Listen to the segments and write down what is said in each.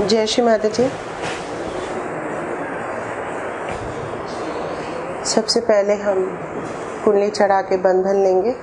जय श्री माताजी। सबसे पहले हम कुंडली चढ़ा के बंधन लेंगे।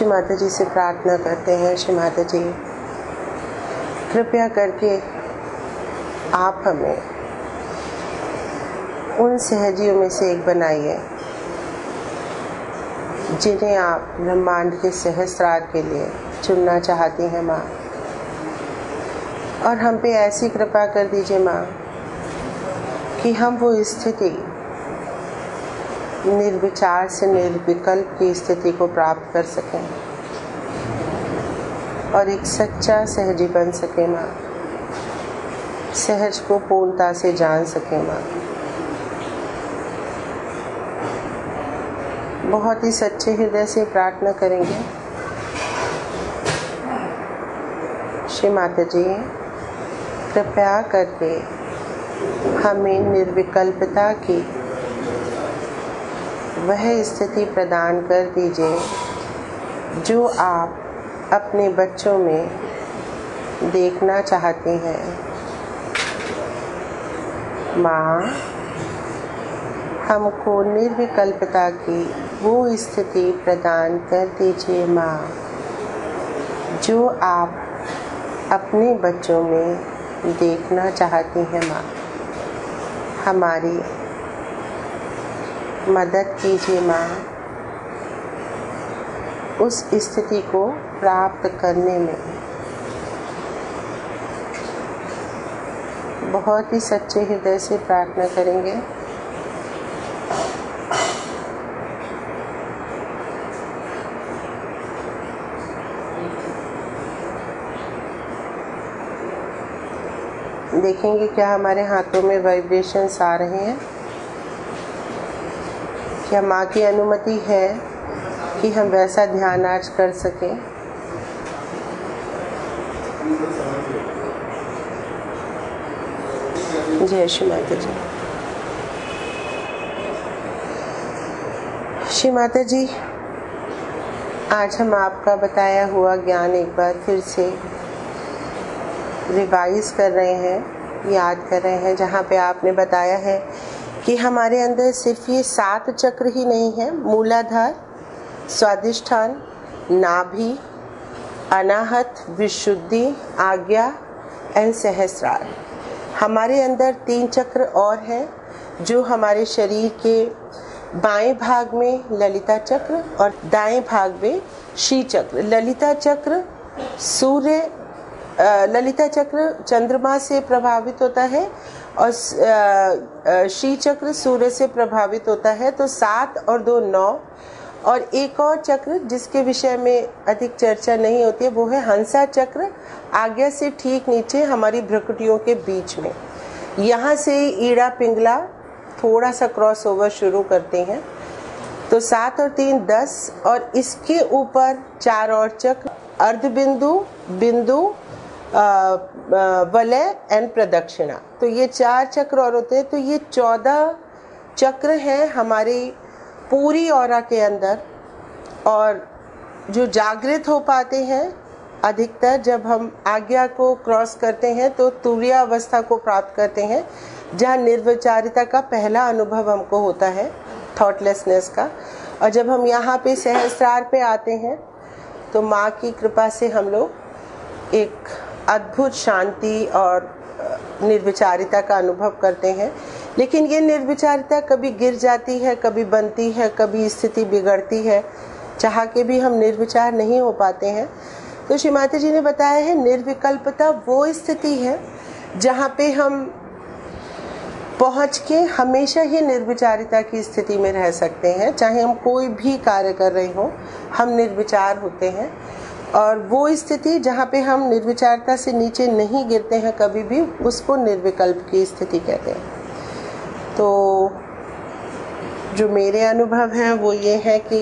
श्री माता जी से प्रार्थना करते हैं, श्री माता जी कृपया करके आप हमें उन सहजियों में से एक बनाइए जिन्हें आप ब्रह्मांड के सहस्रार के लिए चुनना चाहती हैं माँ, और हम पे ऐसी कृपा कर दीजिए माँ कि हम वो स्थिति, निर्विचार से निर्विकल्प की स्थिति को प्राप्त कर सकें और एक सच्चा सहजी बन सके माँ, सहज को पूर्णता से जान सके माँ। बहुत ही सच्चे हृदय से प्रार्थना करेंगे। श्री माता जी कृपया करके हमें निर्विकल्पता की वह स्थिति प्रदान कर दीजिए जो आप अपने बच्चों में देखना चाहते हैं माँ। हमको निर्विकल्पता की वो स्थिति प्रदान कर दीजिए माँ जो आप अपने बच्चों में देखना चाहती हैं माँ। हमारी मदद कीजिए माँ उस स्थिति को प्राप्त करने में। बहुत ही सच्चे हृदय से प्रार्थना करेंगे। देखेंगे क्या हमारे हाथों में वाइब्रेशंस आ रहे हैं, क्या माँ की अनुमति है कि हम वैसा ध्यान आज कर सकें। जय श्री माता जी। श्री माता जी, आज हम आपका बताया हुआ ज्ञान एक बार फिर से रिवाइज कर रहे हैं, याद कर रहे हैं, जहाँ पे आपने बताया है कि हमारे अंदर सिर्फ ये 7 चक्र ही नहीं है, मूलाधार, स्वादिष्ठान, नाभि, अनाहत, विशुद्धि, आज्ञा एंड सहस्रार। हमारे अंदर 3 चक्र और हैं जो हमारे शरीर के बाएं भाग में ललिता चक्र और दाएं भाग में श्री चक्र। ललिता चक्र सूर्य, ललिता चक्र चंद्रमा से प्रभावित होता है और श्री चक्र सूर्य से प्रभावित होता है, तो 7 और 2 9। और एक और चक्र जिसके विषय में अधिक चर्चा नहीं होती है वो है हंसा चक्र, आज्ञा से ठीक नीचे हमारी भ्रुकुटियों के बीच में। यहाँ से ईड़ा पिंगला थोड़ा सा क्रॉस ओवर शुरू करते हैं, तो 7 और 3 10 और इसके ऊपर 4 और चक्र, अर्धबिंदु, बिंदु, वलय एंड प्रदक्षिणा। तो ये 4 चक्र और होते हैं, तो ये 14 चक्र हैं हमारी पूरी ऑरा के अंदर। और जो जागृत हो पाते हैं अधिकतर जब हम आज्ञा को क्रॉस करते हैं तो तुरीयावस्था को प्राप्त करते हैं जहाँ निर्विचारिता का पहला अनुभव हमको होता है, थॉटलेसनेस का। और जब हम यहाँ पे सहस्रार पे आते हैं तो माँ की कृपा से हम लोग एक अद्भुत शांति और निर्विचारिता का अनुभव करते हैं। लेकिन ये निर्विचारिता कभी गिर जाती है, कभी बनती है, कभी स्थिति बिगड़ती है, चाह के भी हम निर्विचार नहीं हो पाते हैं। तो श्री माता जी ने बताया है निर्विकल्पता वो स्थिति है जहाँ पे हम पहुंच के हमेशा ही निर्विचारिता की स्थिति में रह सकते हैं। चाहे हम कोई भी कार्य कर रहे हों, हम निर्विचार होते हैं। और वो स्थिति जहाँ पे हम निर्विचारता से नीचे नहीं गिरते हैं कभी भी, उसको निर्विकल्प की स्थिति कहते हैं। तो जो मेरे अनुभव हैं वो ये हैं कि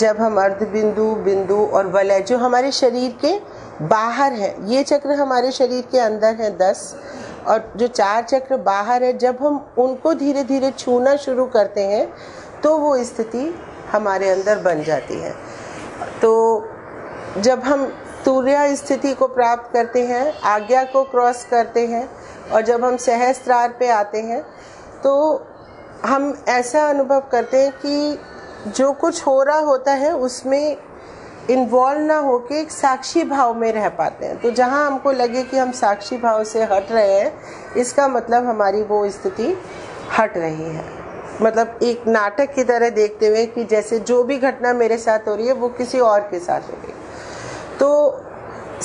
जब हम अर्ध बिंदु, बिंदु और वलय जो हमारे शरीर के बाहर है, ये चक्र हमारे शरीर के अंदर है 10, और जो 4 चक्र बाहर है, जब हम उनको धीरे धीरे छूना शुरू करते हैं तो वो स्थिति हमारे अंदर बन जाती है। तो जब हम तुर्या स्थिति को प्राप्त करते हैं, आज्ञा को क्रॉस करते हैं, और जब हम सहस्त्रार पे आते हैं तो हम ऐसा अनुभव करते हैं कि जो कुछ हो रहा होता है उसमें इन्वॉल्व ना होकर एक साक्षी भाव में रह पाते हैं। तो जहाँ हमको लगे कि हम साक्षी भाव से हट रहे हैं, इसका मतलब हमारी वो स्थिति हट रही है। मतलब एक नाटक की तरह देखते हुए कि जैसे जो भी घटना मेरे साथ हो रही है वो किसी और के साथ हो रही है। तो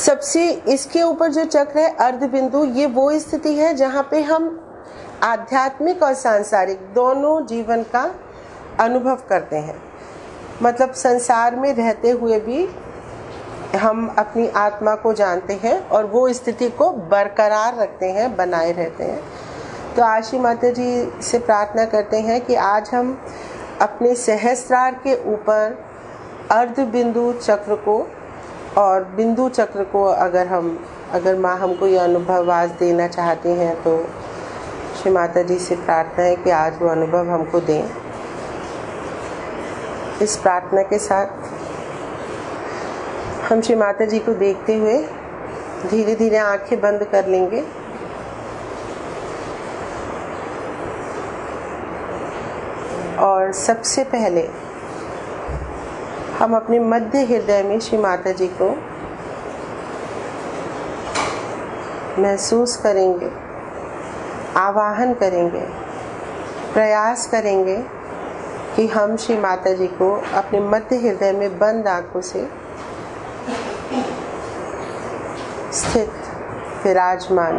सबसे इसके ऊपर जो चक्र है अर्ध बिंदु, ये वो स्थिति है जहाँ पे हम आध्यात्मिक और सांसारिक दोनों जीवन का अनुभव करते हैं। मतलब संसार में रहते हुए भी हम अपनी आत्मा को जानते हैं और वो स्थिति को बरकरार रखते हैं, बनाए रहते हैं। तो आज श्री माता जी से प्रार्थना करते हैं कि आज हम अपने सहस्त्रार के ऊपर अर्ध बिंदु चक्र को और बिंदु चक्र को अगर माँ हमको ये अनुभव आज देना चाहती हैं तो श्री माता जी से प्रार्थना है कि आज वो अनुभव हमको दें। इस प्रार्थना के साथ हम श्री माता जी को देखते हुए धीरे धीरे आंखें बंद कर लेंगे। और सबसे पहले हम अपने मध्य हृदय में श्री माता जी को महसूस करेंगे, आवाहन करेंगे, प्रयास करेंगे कि हम श्री माता जी को अपने मध्य हृदय में बंद आंखों से स्थित, विराजमान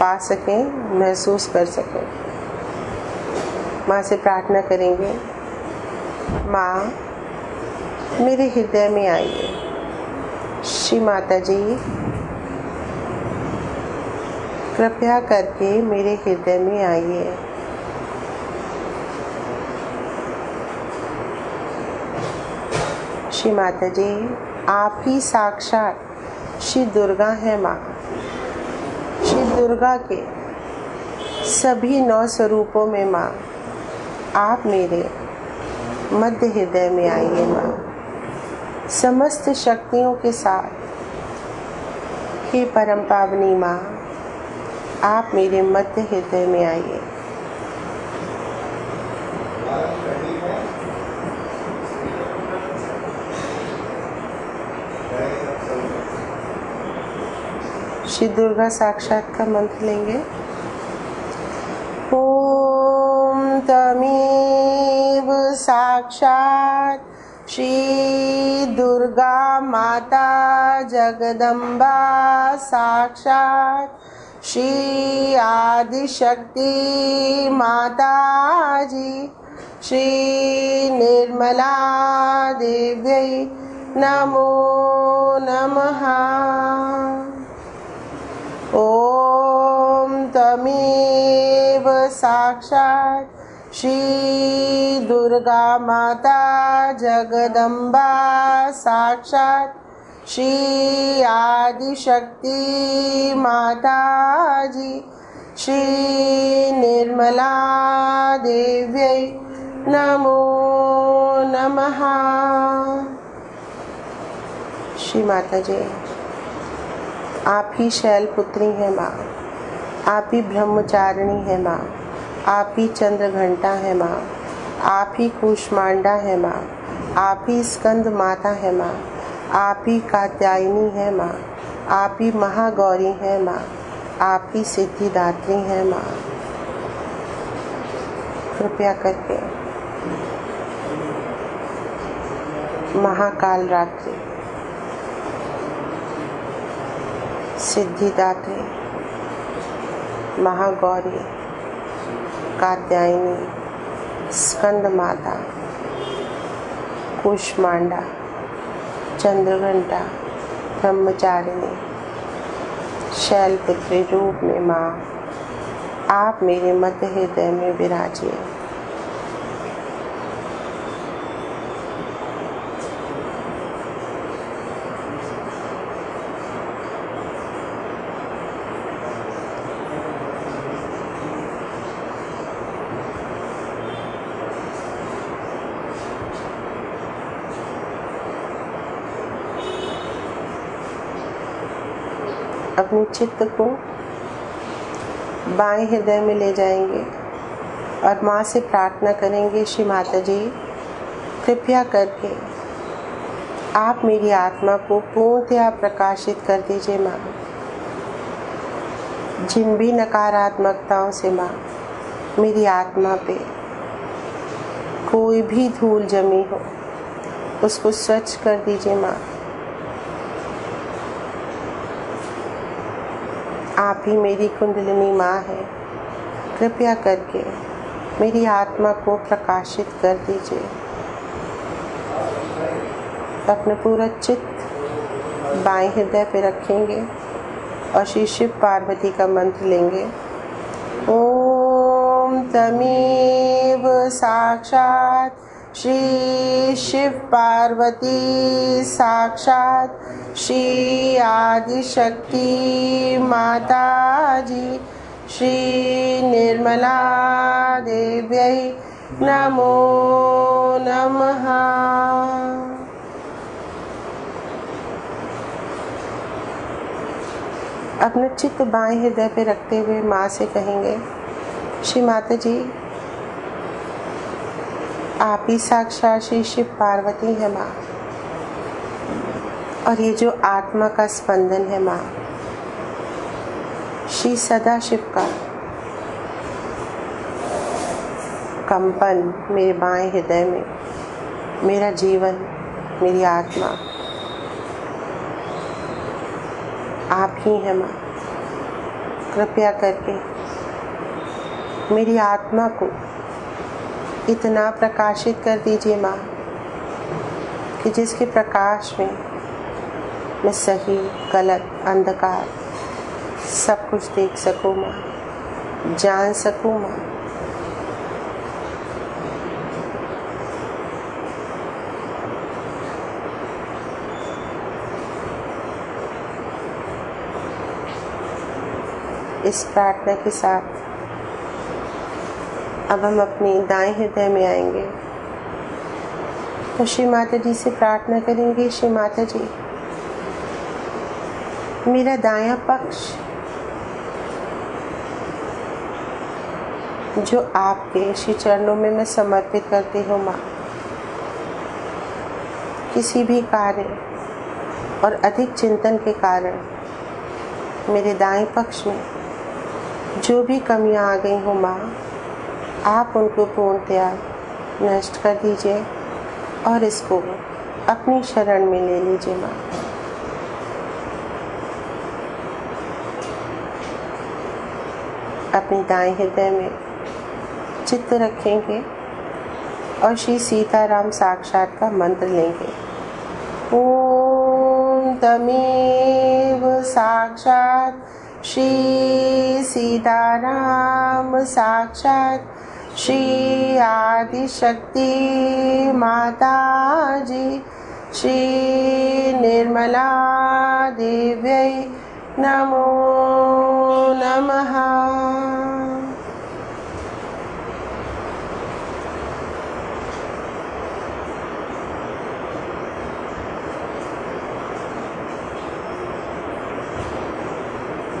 पा सकें, महसूस कर सकें। माँ से प्रार्थना करेंगे, माँ मेरे हृदय में आइए। श्री माता जी कृपया करके मेरे हृदय में आइए। श्री माता जी आप ही साक्षात श्री दुर्गा हैं। माँ श्री दुर्गा के सभी 9 स्वरूपों में माँ आप मेरे मध्य हृदय में आइए। माँ समस्त शक्तियों के साथ हे परम पावनी माँ आप मेरे मध्य हृदय में आइए। श्री दुर्गा साक्षात का मंत्र लेंगे। ओम तमेव साक्षात श्री दुर्गा माता जगदम्बा साक्षात श्री आदि शक्ति माता जी श्री निर्मला देवी नमो नमः। ओम तमेव साक्षात् श्री दुर्गा माता जगदम्बा साक्षात् श्री आदि शक्ति माता जी श्री निर्मला देव्यै नमो नमः। श्री माता जी आप ही शैलपुत्री हैं। माँ आप ही ब्रह्मचारिणी हैं। माँ आप ही चंद्रघंटा हैं। माँ आप ही कूष्मांडा हैं। माँ आप ही स्कंद माता हैं। माँ आप ही कात्यायनी हैं। माँ आप ही महागौरी हैं। माँ आप ही सिद्धिदात्री हैं। माँ कृपया करके महाकाल रात्रि, सिद्धिदात्री, महागौरी, कात्यायनी, स्कंदमाता, कुष्मांडा, चंद्रघंटा, ब्रह्मचारिणी, शैलपुत्री रूप में माँ आप मेरे मध्य हृदय में विराजिए। अपने चित्त को बाएं हृदय में ले जाएंगे और माँ से प्रार्थना करेंगे, श्री माताजी कृपया करके आप मेरी आत्मा को पूर्णतया प्रकाशित कर दीजिए माँ। जिन भी नकारात्मकताओं से माँ मेरी आत्मा पे कोई भी धूल जमी हो उसको स्वच्छ कर दीजिए माँ। आप ही मेरी कुंडलिनी माँ है, कृपया करके मेरी आत्मा को प्रकाशित कर दीजिए। अपना पूरा चित्त बाएं हृदय पे रखेंगे और श्री शिव पार्वती का मंत्र लेंगे, ओम तमेव साक्षात श्री शिव पार्वती साक्षात श्री आदि शक्ति माताजी श्री निर्मला देवी नमो नमः। अपने चित्त बाएं हृदय पे रखते हुए माँ से कहेंगे, श्री माताजी आप ही साक्षात श्री शिव पार्वती है माँ, और ये जो आत्मा का स्पंदन है माँ श्री सदा शिव का कंपन मेरे बाएं हृदय में, मेरा जीवन, मेरी आत्मा आप ही है माँ। कृपया करके मेरी आत्मा को इतना प्रकाशित कर दीजिए माँ कि जिसके प्रकाश में मैं सही गलत अंधकार सब कुछ देख सकूँ माँ, जान सकूँ माँ। इस प्रार्थना के साथ अब हम अपने दाएं हृदय में आएंगे तो श्री माता जी से प्रार्थना करेंगे, श्री माता जी मेरा दायां पक्ष जो आपके श्री चरणों में मैं समर्पित करती हूँ माँ, किसी भी कार्य और अधिक चिंतन के कारण मेरे दाएं पक्ष में जो भी कमियाँ आ गई हो माँ आप उनको पूर्णतया नष्ट कर दीजिए और इसको अपनी शरण में ले लीजिए माँ। अपने दाएं हृदय में चित्त रखेंगे और श्री सीताराम साक्षात का मंत्र लेंगे, ओम तमेव साक्षात श्री सीताराम साक्षात श्री आदि शक्ति माताजी श्री निर्मला देवी नमो नमः।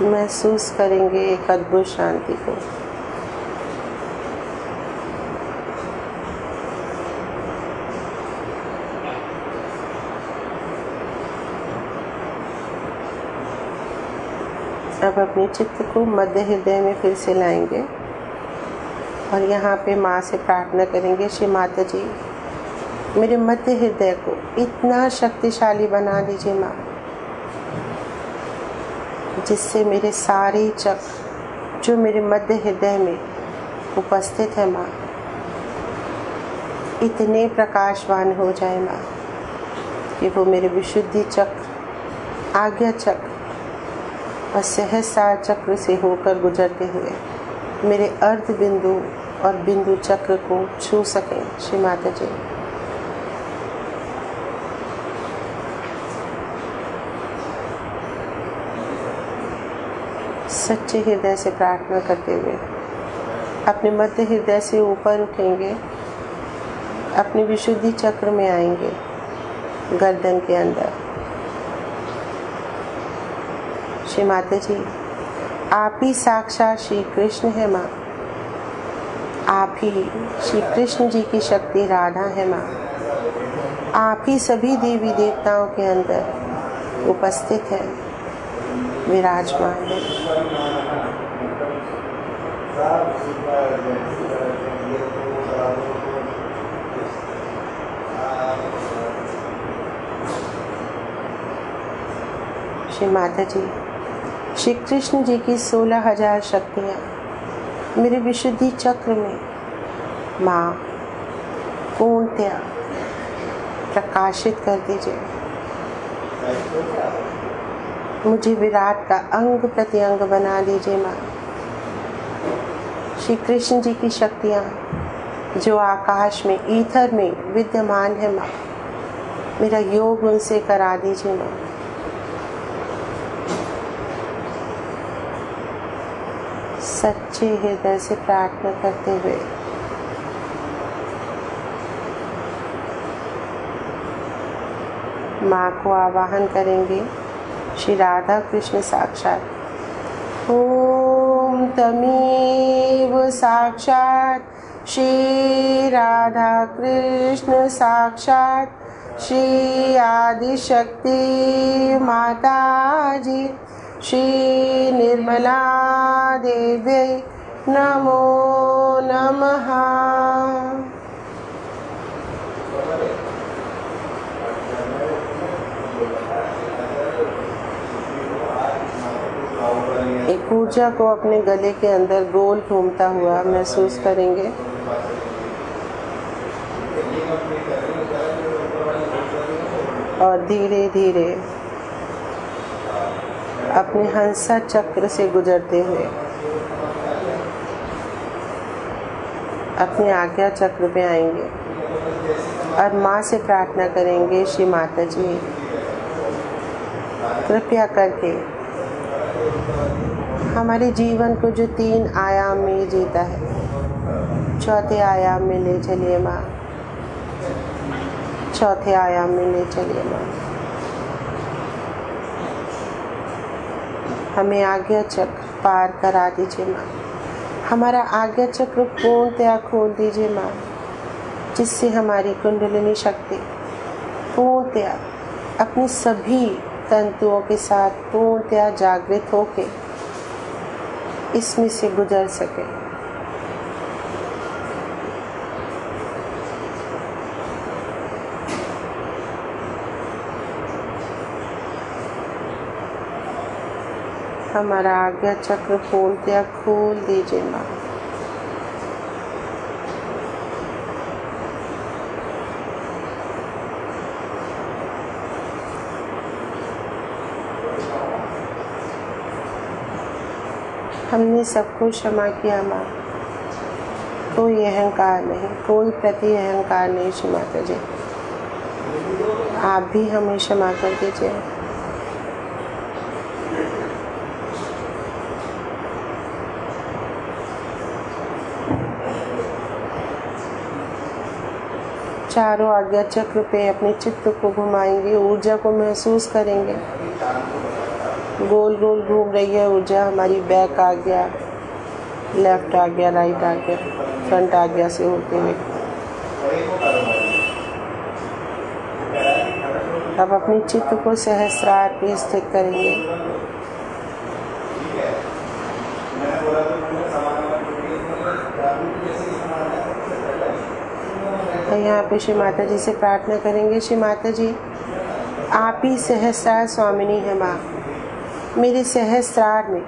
महसूस करेंगे एक अद्भुत शांति को। अब अपने चित्त को मध्य हृदय में फिर से लाएंगे और यहाँ पे माँ से प्रार्थना करेंगे, श्री माता जी मेरे मध्य हृदय को इतना शक्तिशाली बना दीजिए माँ जिससे मेरे सारे चक्र जो मेरे मध्य हृदय में उपस्थित है माँ, इतने प्रकाशवान हो जाए माँ कि वो मेरे विशुद्धि चक्र, आज्ञा चक्र और सहस्रार चक्र से होकर गुजरते हुए मेरे अर्ध बिंदु और बिंदु चक्र को छू सकें। श्री माता जी, सच्चे हृदय से प्रार्थना करते हुए अपने मध्य हृदय से ऊपर उठेंगे, अपने विशुद्धि चक्र में आएंगे, गर्दन के अंदर। श्री माता जी, आप ही साक्षात श्री कृष्ण है माँ, आप ही श्री कृष्ण जी की शक्ति राधा है माँ, आप ही सभी देवी देवताओं के अंदर उपस्थित है, विराजमान है। श्री माता जी, श्री कृष्ण जी की 16,000 शक्तियाँ मेरे विशुद्धि चक्र में माँ पूर्णतया प्रकाशित कर दीजिए। मुझे विराट का अंग प्रत्यंग बना दीजिए माँ। श्री कृष्ण जी की शक्तियाँ जो आकाश में, ईथर में विद्यमान है माँ, मेरा योग उनसे करा दीजिए माँ। सच्चे हृदय से प्रार्थना करते हुए माँ को आवाहन करेंगे। श्री राधा कृष्ण साक्षात ओम तमेव साक्षात श्री राधा कृष्ण साक्षात श्री आदि शक्ति माता जी श्री निर्मला देवी नमो नमः। एक ऊर्जा को अपने गले के अंदर गोल घूमता हुआ महसूस करेंगे। और धीरे धीरे अपने हंसा चक्र से गुजरते हुए अपने आज्ञा चक्र पे आएंगे और माँ से प्रार्थना करेंगे। श्री माता जी, कृपया करके हमारे जीवन को जो 3 आयाम में जीता है, 4थे आयाम में ले चलिए माँ, 4थे आयाम में ले चलिए माँ। हमें आज्ञा चक्र पार करा दीजिए माँ, हमारा आज्ञा चक्र पूर्णतया खोल दीजिए माँ, जिससे हमारी कुंडलिनी शक्ति पूर्णतया अपने सभी तंतुओं के साथ पूर्णतया जागृत होके इसमें से गुजर सके। हमारा आज्ञा चक्र पूर्णतया खोल दीजिए माँ। हमने सबको क्षमा किया माँ, कोई अहंकार नहीं, कोई प्रति अहंकार नहीं। श्री माता जी, आप भी हमें क्षमा कर दीजिए। चारों आज्ञा चक्र पे अपने चित्त को घुमाएंगे, ऊर्जा को महसूस करेंगे। गोल गोल घूम रही है ऊर्जा हमारी, बैक आ गया, लेफ्ट आ गया, राइट आ गया, फ्रंट आ गया से होते हुए। अब अपने चित्त को सहस्रार पे स्थित करेंगे। यहाँ पे श्री माता जी से प्रार्थना करेंगे। श्री माता जी, आप ही सहस्रार स्वामिनी है माँ, मेरे सहस्रार में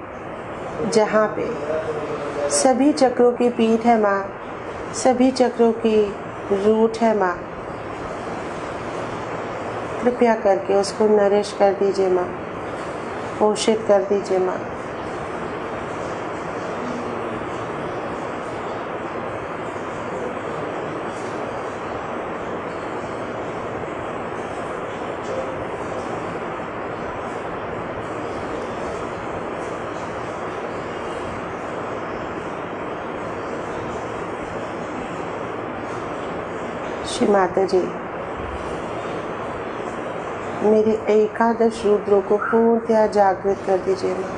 जहाँ पे सभी चक्रों की पीठ है माँ, सभी चक्रों की रूट है माँ। कृपया करके उसको नरिश कर दीजिए माँ, पोषित कर दीजिए माँ। श्री माता जी, मेरे एकादश रुद्रों को पूर्णतया जागृत कर दीजिए माँ।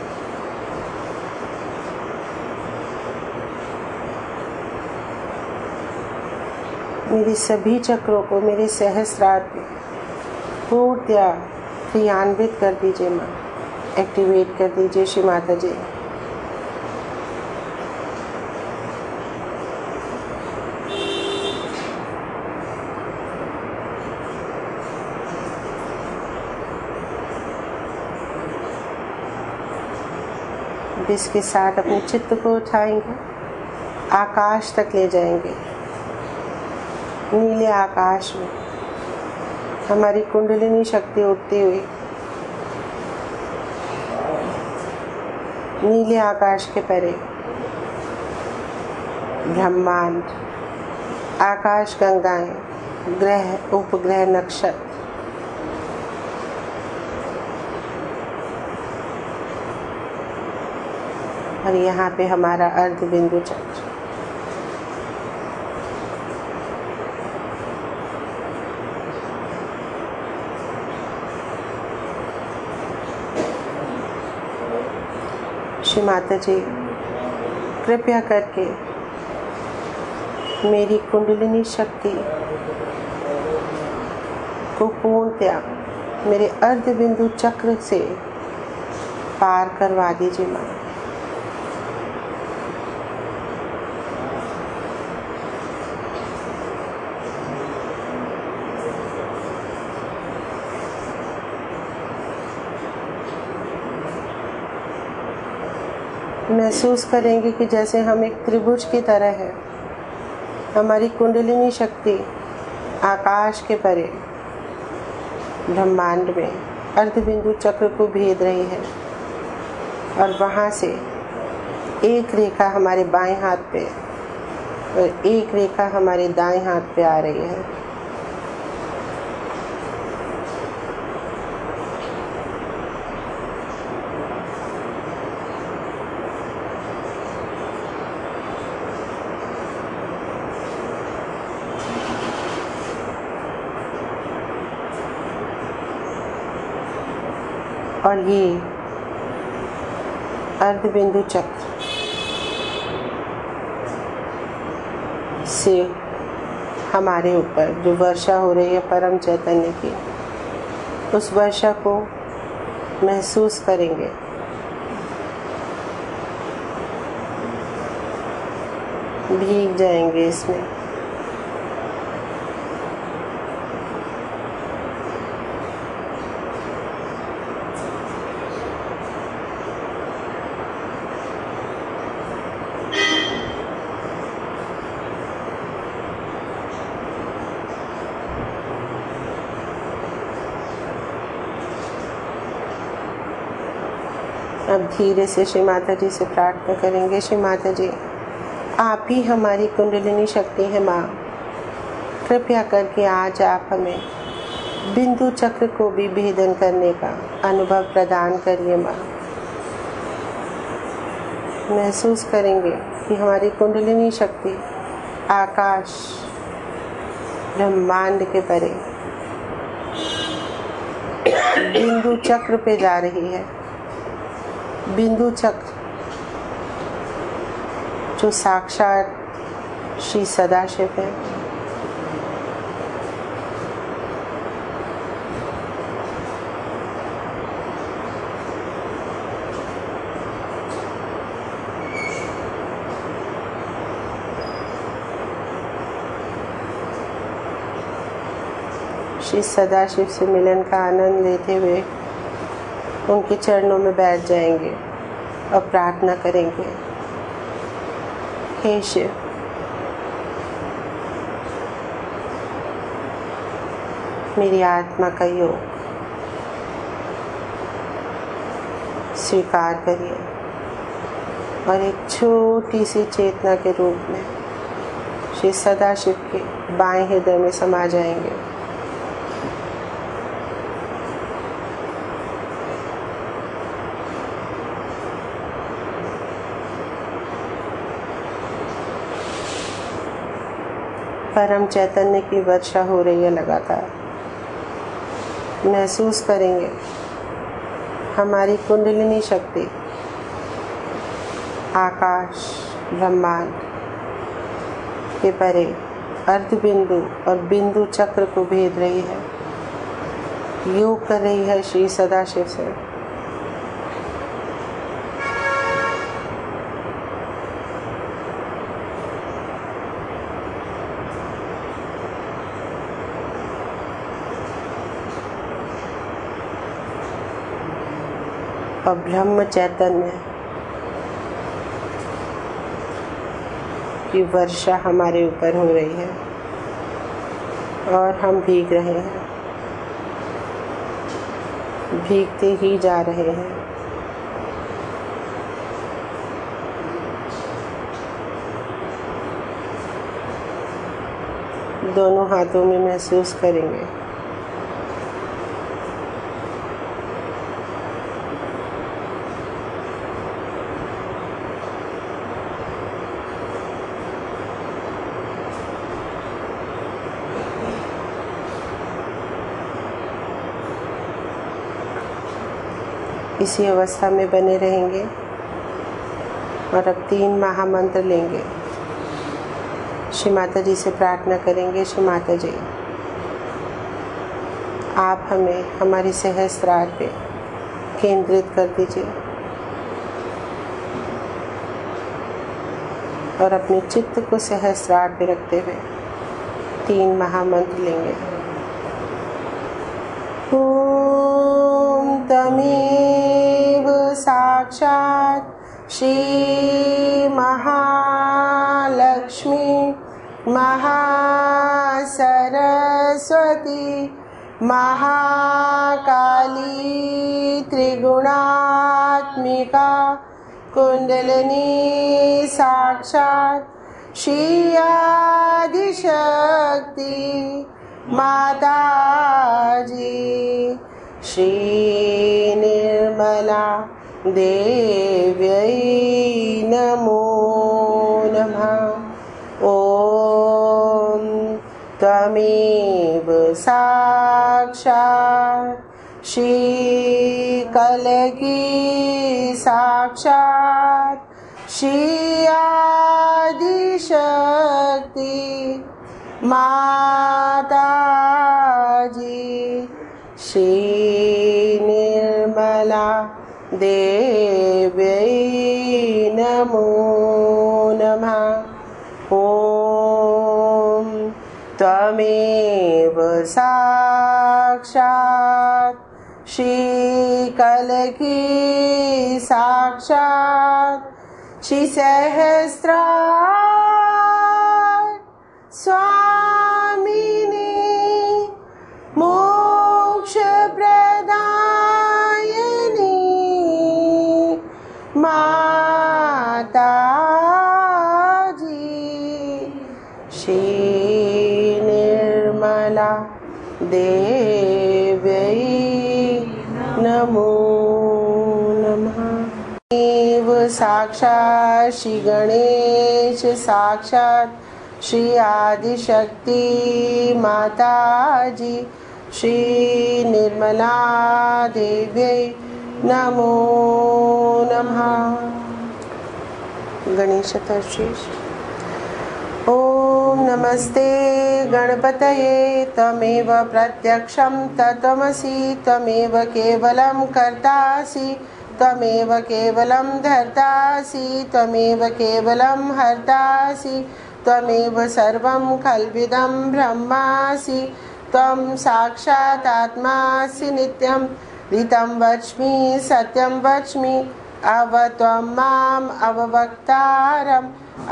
मेरे सभी चक्रों को मेरे सहस्रार पे पूर्णतया क्रियान्वित कर दीजिए माँ, एक्टिवेट कर दीजिए श्री माता जी। इसके साथ अपने चित्त को उठाएंगे, आकाश तक ले जाएंगे। नीले आकाश में हमारी कुंडलिनी शक्ति उठती हुई नीले आकाश के परे ब्रह्मांड, आकाश गंगाएं, ग्रह, उपग्रह, नक्षत्र, और यहाँ पे हमारा अर्ध बिंदु चक्र। श्री माता जी, कृपया करके मेरी कुंडलिनी शक्ति को पूर्णतया मेरे अर्ध बिंदु चक्र से पार करवा दीजिए माँ। महसूस करेंगे कि जैसे हम एक त्रिभुज की तरह है, हमारी कुंडलिनी शक्ति आकाश के परे ब्रह्मांड में अर्धबिंदु चक्र को भेद रही है, और वहाँ से एक रेखा हमारे बाएं हाथ पे और एक रेखा हमारे दाएं हाथ पे आ रही है। और ये अर्धबिंदु चक्र से हमारे ऊपर जो वर्षा हो रही है परम चैतन्य की, उस वर्षा को महसूस करेंगे। भीग जाएंगे इसमें, धीरे से श्री माता जी से प्रार्थना करेंगे। श्री माता जी, आप ही हमारी कुंडलिनी शक्ति है माँ, कृपया करके आज आप हमें बिंदु चक्र को भी भेदन करने का अनुभव प्रदान करिए माँ। महसूस करेंगे कि हमारी कुंडलिनी शक्ति आकाश, ब्रह्मांड के परे बिंदु चक्र पे जा रही है। बिंदु चक्र जो साक्षात श्री सदाशिव है, श्री सदाशिव से मिलन का आनंद लेते हुए उनके चरणों में बैठ जाएंगे। और प्रार्थना करेंगे। हे शिव, मेरी आत्मा का योग स्वीकार करिए और एक छोटी सी चेतना के रूप में श्री सदाशिव के बाएं हृदय में समा जाएंगे। परम चैतन्य की वर्षा हो रही है, लगातार महसूस करेंगे। हमारी कुंडलिनी शक्ति आकाश, ब्रह्मांड के परे अर्ध बिंदु और बिंदु चक्र को भेद रही है, योग कर रही है श्री सदाशिव से। और ब्रह्म चैतन्य की वर्षा हमारे ऊपर हो रही है और हम भीग रहे हैं, भीगते ही जा रहे हैं। दोनों हाथों में महसूस करेंगे इसी अवस्था में बने रहेंगे। और अब 3 महामंत्र लेंगे, श्री माता जी से प्रार्थना करेंगे। श्री माता जी, आप हमें हमारी सहस्त्रार पे केंद्रित कर दीजिए और अपने चित्त को सहस्त्रार पे रखते हुए 3 महामंत्र लेंगे। ओम साक्षात् श्री महालक्ष्मी महासरस्वती महाकाली त्रिगुणात्मिका कुंडलिनी साक्षात् श्री आदि शक्ति माताजी श्री निर्मला देव्यै नमो नमः। ओम त्वमेव साक्षात् श्री कलगी साक्षात् श्री आदि शक्ति माताजी श्री निर्मला देव्यै नमो नमः। ओम त्वमेव साक्षात् श्री कलकी साक्षात् श्री सहस्रार स्वामिनी मोक्ष माताजी श्री निर्मला देव्यै नमो नमः। एव साक्षात् श्री गणेश साक्षात् श्री आदिशक्ति माताजी श्री निर्मला देव्यै नमो नमः। गणेश तर्शीष। ओम नमस्ते गणपतये, तमेव प्रत्यक्षं तत्त्वमसि, तमेव केवलं कर्तासि, तमेव केवलं धर्तासि, तमेव केवलं हर्तासि, तमेव सर्वं खल्विदं ब्रह्मासि, त्वं साक्षात् आत्मासि नित्यम् ऋतं वच्मि सत्यं वच्मि अवत्वं माम् अववक्तारं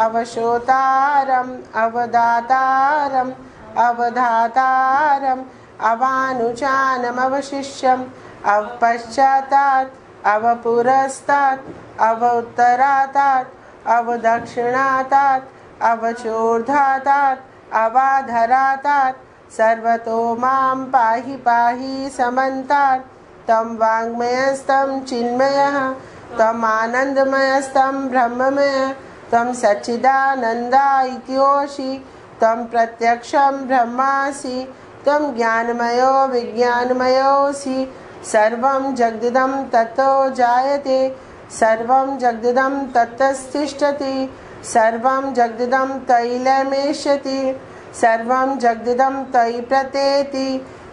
अवश्रोतारं अवदातारं अवधातारं अवानुचानम् अवशिष्यम् अवपश्चातात् अवपुरस्तात् अवोत्तरातात् अवदक्षिणातात् अवचोर्धातात् अवाधरातात् सर्वतो मां पाहि पाहि समन्तात् तं वाङ्मयस्तं चिन्मयः तम आनंदमयस्तं ब्रह्ममय तम सच्चिदानन्दायितोषि तम प्रत्यक्षं ब्रह्मासि तम ज्ञानमयो विज्ञानमयोऽसि सर्वं जगदिदं ततो जायते सर्वं जगदिदं ततस्तिष्ठति सर्वं जगदिदं तैलमेष्यति सर्वं जगदिदं तयि प्रतेति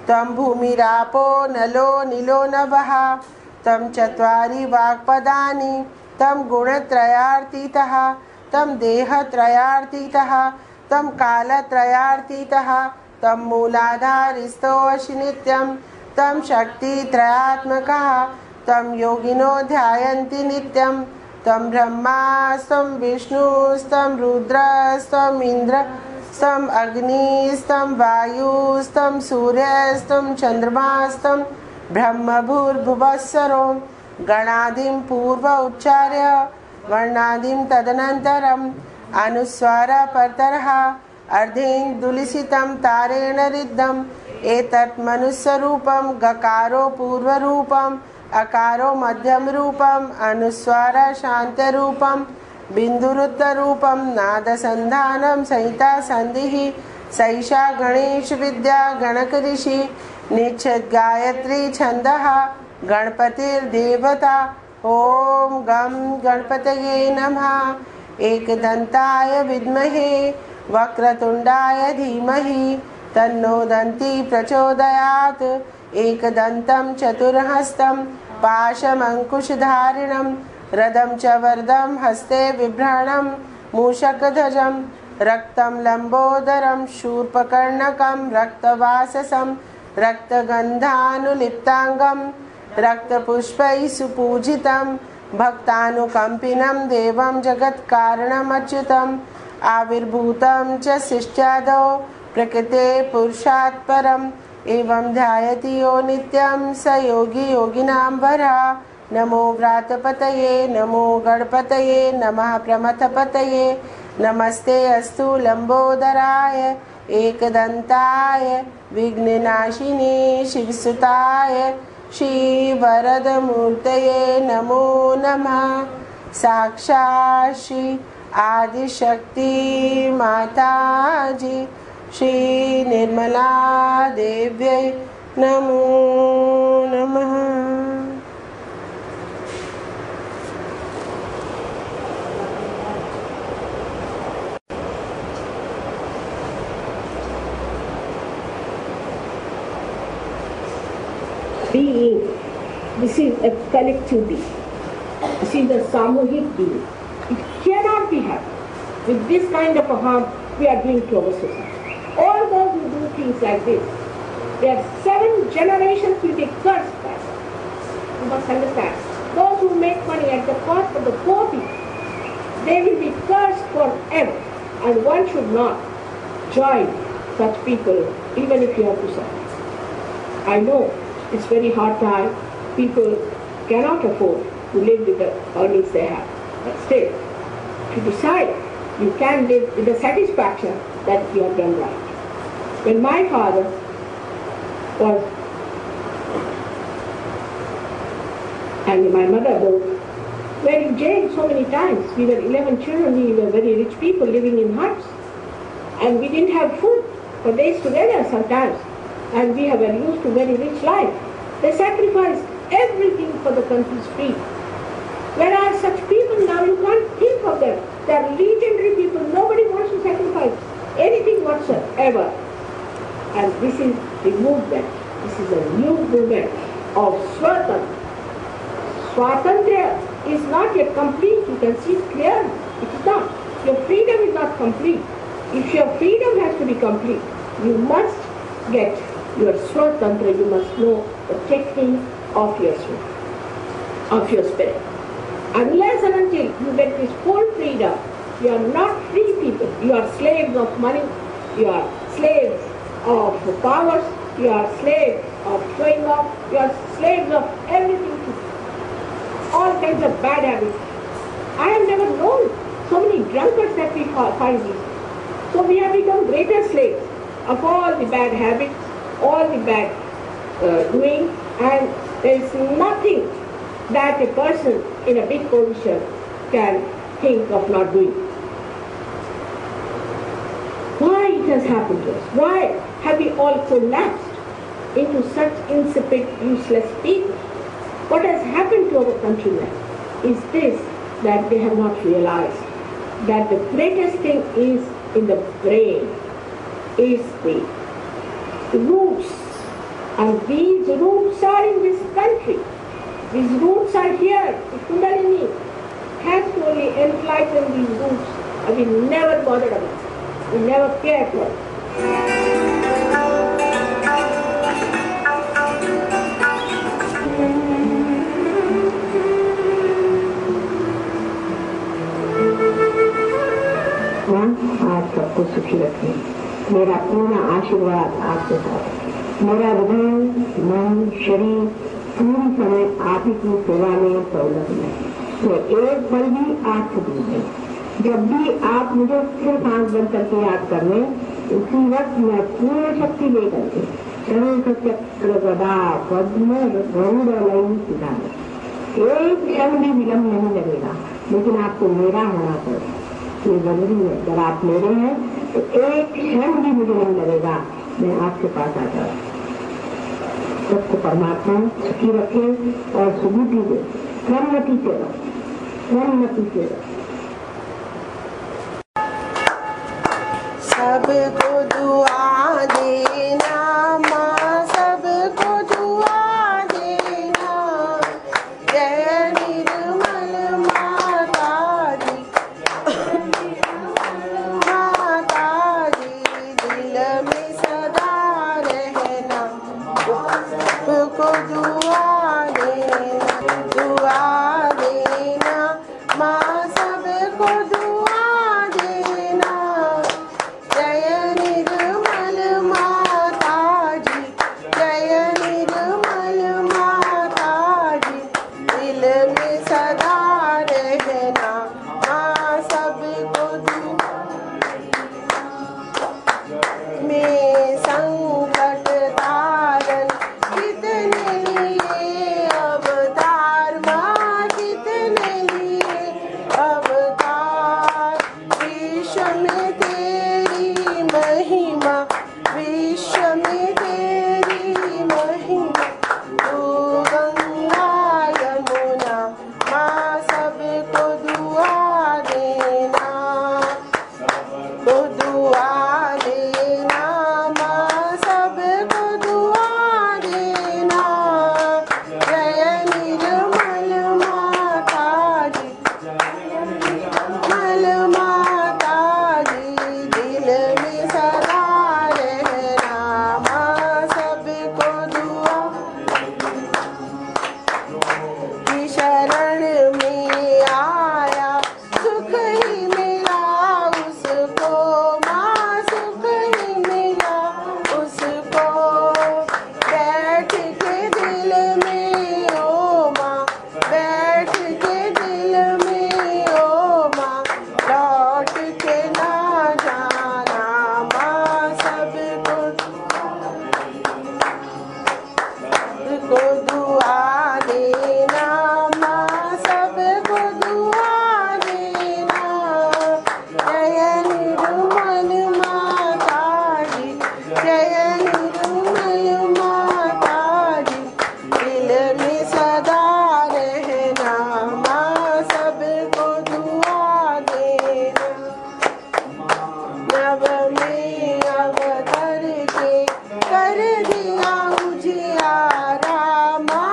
तम भूमिरापो नलो नीलो नभः तम चत्वारि वाक्पदानि तम गुणत्रयार्तितः तम देहत्रयार्तितः तम कालत्रयार्तितः तम मूलाधारिस्तोऽसि नित्यं तम शक्तित्रयात्मकः तम योगिनो ध्यायन्ति नित्यं तम ब्रह्मास्तं विष्णुस्तं रुद्रस्तं इन्द्रस्तं अग्निस्तं वायुस्तं सूर्यस्तं चन्द्रमास्तं ब्रह्मभूर्भुवस्सरो गणादिं पूर्व उच्चार्य वर्णादिं तदनन्तरम् अनुस्वार परतरः अर्धेन्दुलिसितं तारेण रिद्धम् एतत् मनुस्वरूपं गकारो पूर्वरूपम् अकारो मध्यमरूपम् अनुस्वार शान्तरूपम् बिन्दुरुत्तरूपम् नादसन्धानं संहितासन्धिः सैषा गणेशविद्या गणकऋषि निच्छेद गायत्री छंदः गणपतिर्देवता ओम गम गणपतये नमः एकदंताय विद्महे वक्रतुंडाय धीमहि तन्नो दंती प्रचोदयात् एकदंतं चतुर्हस्तं पाशमंकुशधारिणं रदं च वरदं हस्ते बिभ्राणं मूषकध्वजं रक्तं लंबोदरं शूर्पकर्णकं रक्तवाससं रक्तगंधानुलिप्तांगं रक्तपुष्पैः सुपूजितं भक्तानुकंपिनं देवं जगत्कारणं अच्युतं आविर्भूतं च शिष्टादौ प्रकृते पुरुषात् परं एवं ध्यायति यो नित्यं स योगी योगिनां वरः नमो व्रातपतये नमो गणपतये नमः प्रमथपतये नमस्ते अस्तु लंबोदराय एकदंताय विघ्ननाशिने शिवसुताय श्री वरदमूर्तये नमो नमः साक्षात् श्री आदिशक्ति माताजी श्री निर्मला देव्यै नमो नमः। Being. This is a collective being. This is a samuhik being. It cannot be happened. With this kind of a harm we are doing to our society. All those who do things like this, their 7 generations will be cursed by us. You must understand. Those who make money at the cost of the poor people, they will be cursed forever. And one should not join such people, even if you have to suffer. I know. It's very hard time. People cannot afford to live with the earnings they have. But still, to decide, you can live with the satisfaction that you have done right. When my father was, and my mother both, were in jail so many times. We were 11 children. We were very rich people living in huts. And we didn't have food for days together sometimes. And we have been used to very rich life. They sacrificed everything for the country's freedom. Whereas such people now, you can't think of them. They are legendary people. Nobody wants to sacrifice anything whatsoever. And this is the movement. This is a new movement of Swatantra. Swatantra is not yet complete. You can see it clearly. It is not. Your freedom is not complete. If your freedom has to be complete, you must get your Swatantra, you must know the technique of your spirit. Unless and until you get this full freedom, you are not free people. You are slaves of money, you are slaves of powers, you are slaves of showing off, you are slaves of everything. All kinds of bad habits. I have never known so many drunkards that we find these. So we have become greater slaves of all the bad habits, all the bad doing, and there is nothing that a person in a big position can think of not doing. Why it has happened to us? Why have we all collapsed into such insipid, useless people? What has happened to our countrymen is this, that they have not realized that the greatest thing is in the brain, is the roots. And these roots are in this country. These roots are here. The Kundalini has to only enlighten these roots, and we never bothered about it. We never cared for it. आप सबको सुखी रखें, मेरा पूर्ण आशीर्वाद आपके साथ। मेरा हृदय, मन, शरीर पूरी समय आप ही की सेवा में संलग्न है। तो एक पल भी आपसे दूर है। जब भी आप मुझे सिर्फ आंख बंद करके याद कर लें, उसी वक्त मैं पूर्ण शक्ति लेकर के शरीर का चक्र गदा पद्म गरुड़ लयन सिधारे। एक क्षण भी विलम्ब नहीं लगेगा, लेकिन आपको मेरा होना पड़ेगा। ये जरूरी है, अगर आप मेरे हैं तो एक क्षण भी मुझे नहीं लगेगा, मैं आपके पास आ जाऊँ। सबको परमात्मा सुखी रखे और सुबुद्धि दे। प्रणमति सेवा, प्रणमति सेवा। सबको दुआ देना माँ, सबको दुआ देना। जय निर्मल माता दी, कर दिया मुझे आराम।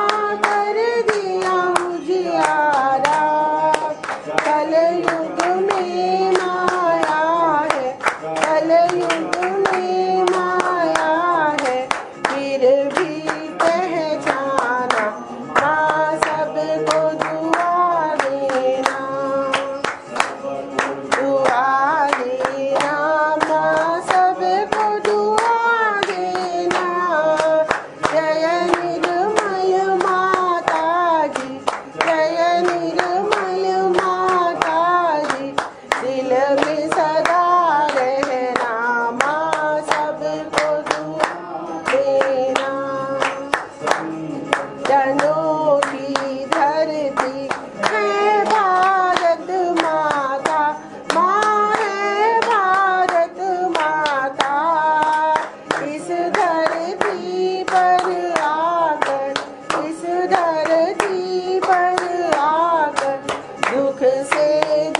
धरती पर आकर दुख से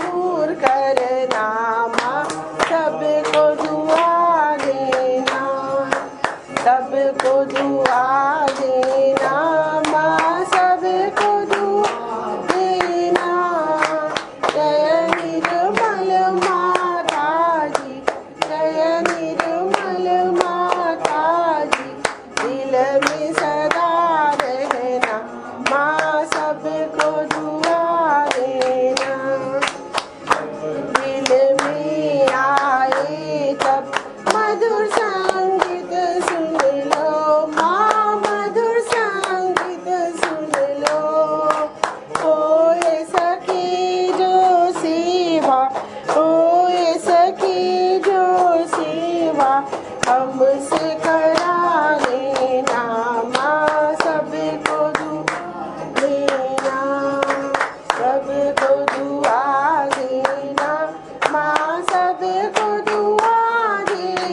दूर करना, माँ सबको दुआ देना, सबको दुआ देना, माँ सबको दुआ देना। जय निर्मल माता जी, जय निर्मल माता जी, दिल में सदा रहना, माँ सबको दुआ देना। दिल में आए तब मधुर संगीत सुन लो, माँ मधुर संगीत सुन लो। होए सखी जो सेवा, होए सखी जो सेवा, हमसे करा लेना, माँ सबको दुआ देना, सबको दुआ देना, माँ सबको दुआ देना।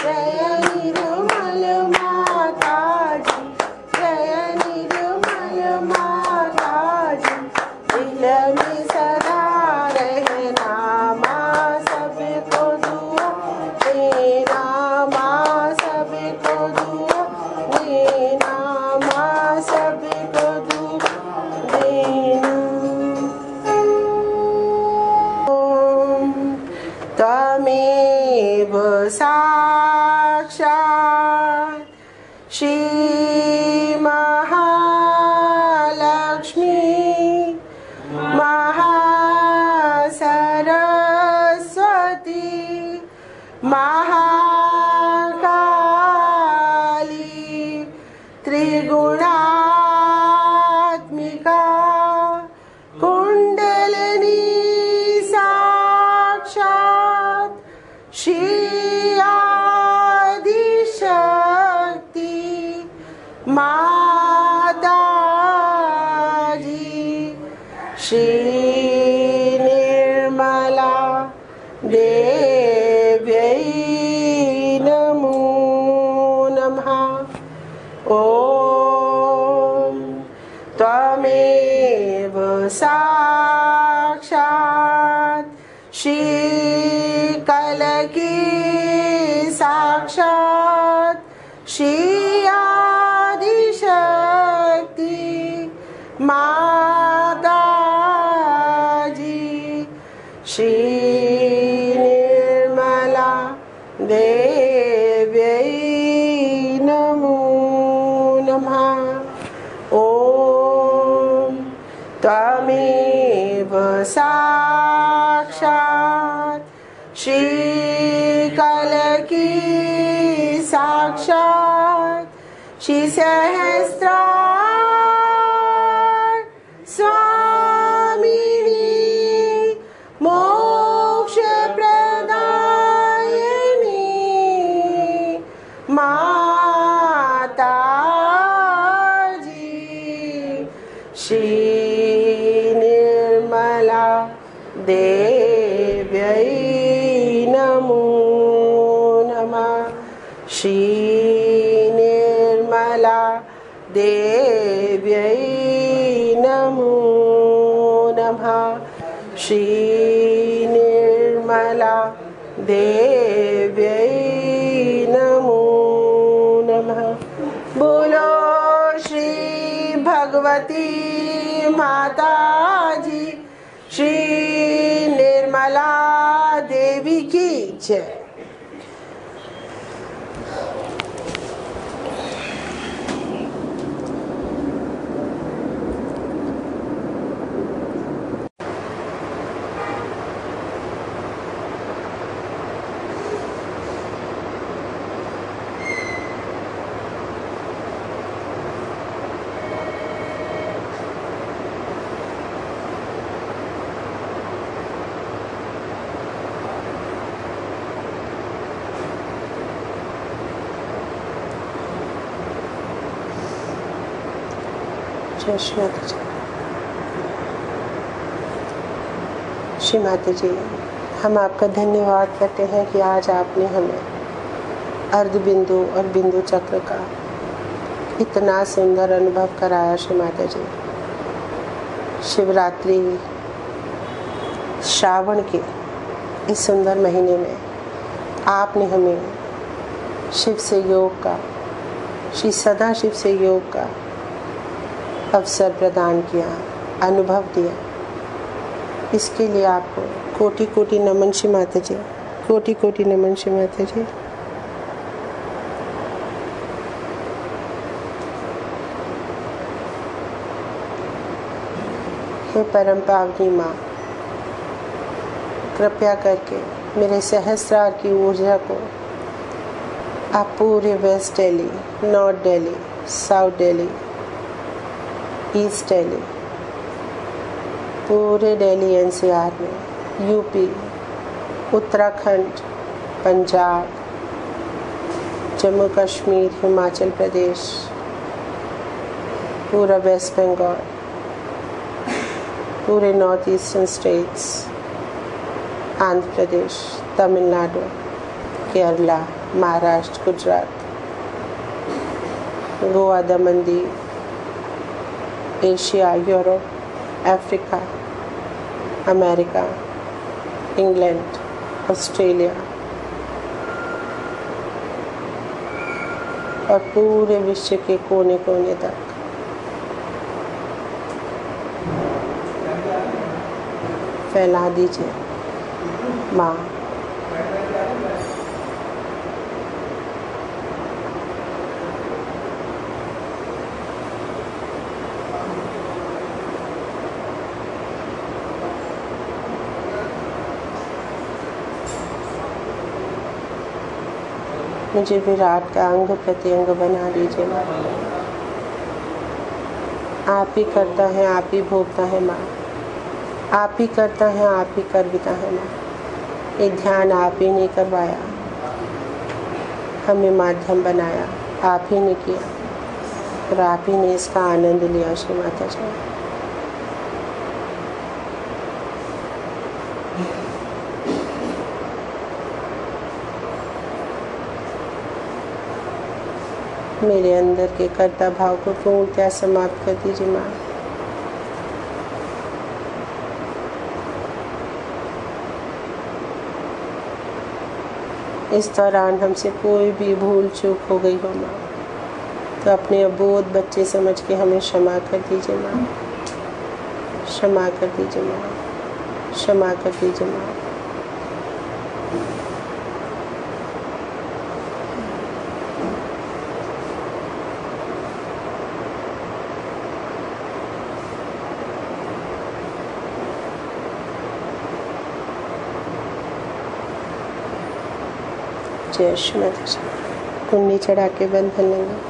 जय निर्मल माता जी, जय निर्मल माता जी, दिल में सदा रहना, माँ सबको दुआ देना, माँ सबको दुआ देना, माँ सबको दुआ देना। ओम त्वमेव साक्षात् श्री महालक्ष्मी महासरस्वती महाकाली त्रिगुणात्मिका कुंडलिनी साक्षात् श्री आदि शक्ति माता जी। श्री निर्मला देव्यै नमो नमः। ओम त्वमेव साक्षात् श्री कलकी साक्षात् श्री आदि शक्ति माता जी। श्री निर्मला देव्यै नमो नमः। ओम त्वमेव साक्षात् श्री कलकी साक्षात् श्री सहस्रार स्वामिनी मोक्ष प्रदायिनी माता जी। श्री निर्मला देव्यै नमो नमः। श्री निर्मला देव्यै नमो नमः। श्री निर्मला देव्यै नमो नमः। बोलो श्री भगवती माता जी, श्री निर्मला देवी की जय। श्री माता जी, हम आपका धन्यवाद करते हैं कि आज आपने हमें अर्ध बिंदु और बिंदु चक्र का इतना सुंदर अनुभव कराया श्री माता जी। शिवरात्रि श्रावण के इस सुंदर महीने में आपने हमें शिव से योग का, श्री सदा शिव से योग का अवसर प्रदान किया, अनुभव दिया। इसके लिए आपको कोटि कोटि नमन श्री माता जी, कोटि कोटि नमन श्री माता जी। हे परम पावनी माँ, कृपया करके मेरे सहस्रार की ऊर्जा को आप पूरे west Delhi, north Delhi, south Delhi, east Delhi, पूरे दिल्ली एनसीआर में, यूपी, उत्तराखंड, पंजाब, जम्मू कश्मीर, हिमाचल प्रदेश, पूरा वेस्ट बंगाल, पूरे north eastern states, Andhra Pradesh, Tamil Nadu, Kerala, Maharashtra, Gujarat, Goa, Daman Diu, Asia, Europe, Africa, America, England, Australia और पूरे विश्व के कोने कोने तक। फैला दीजिए माँ। मुझे विराट का अंग प्रत्यंग बना दीजिए माँ। आप ही करता है, आप ही भोगता है माँ। आप ही करता है, आप ही करविता है माँ। ये ध्यान आप ही ने करवाया, हमें माध्यम बनाया, आप ही ने किया और आप ही ने इसका आनंद लिया श्री माता जी। मेरे अंदर के कर्ता भाव को पूर्णतः समाप्त कर दीजिए माँ। इस दौरान हमसे कोई भी भूल चूक हो गई हो माँ, तो अपने अबोध बच्चे समझ के हमें क्षमा कर दीजिए माँ, क्षमा कर दीजिए माँ, क्षमा कर दीजिए माँ। जय श्री माता जी। कुंडली चढ़ा के बंद कर लेंगे।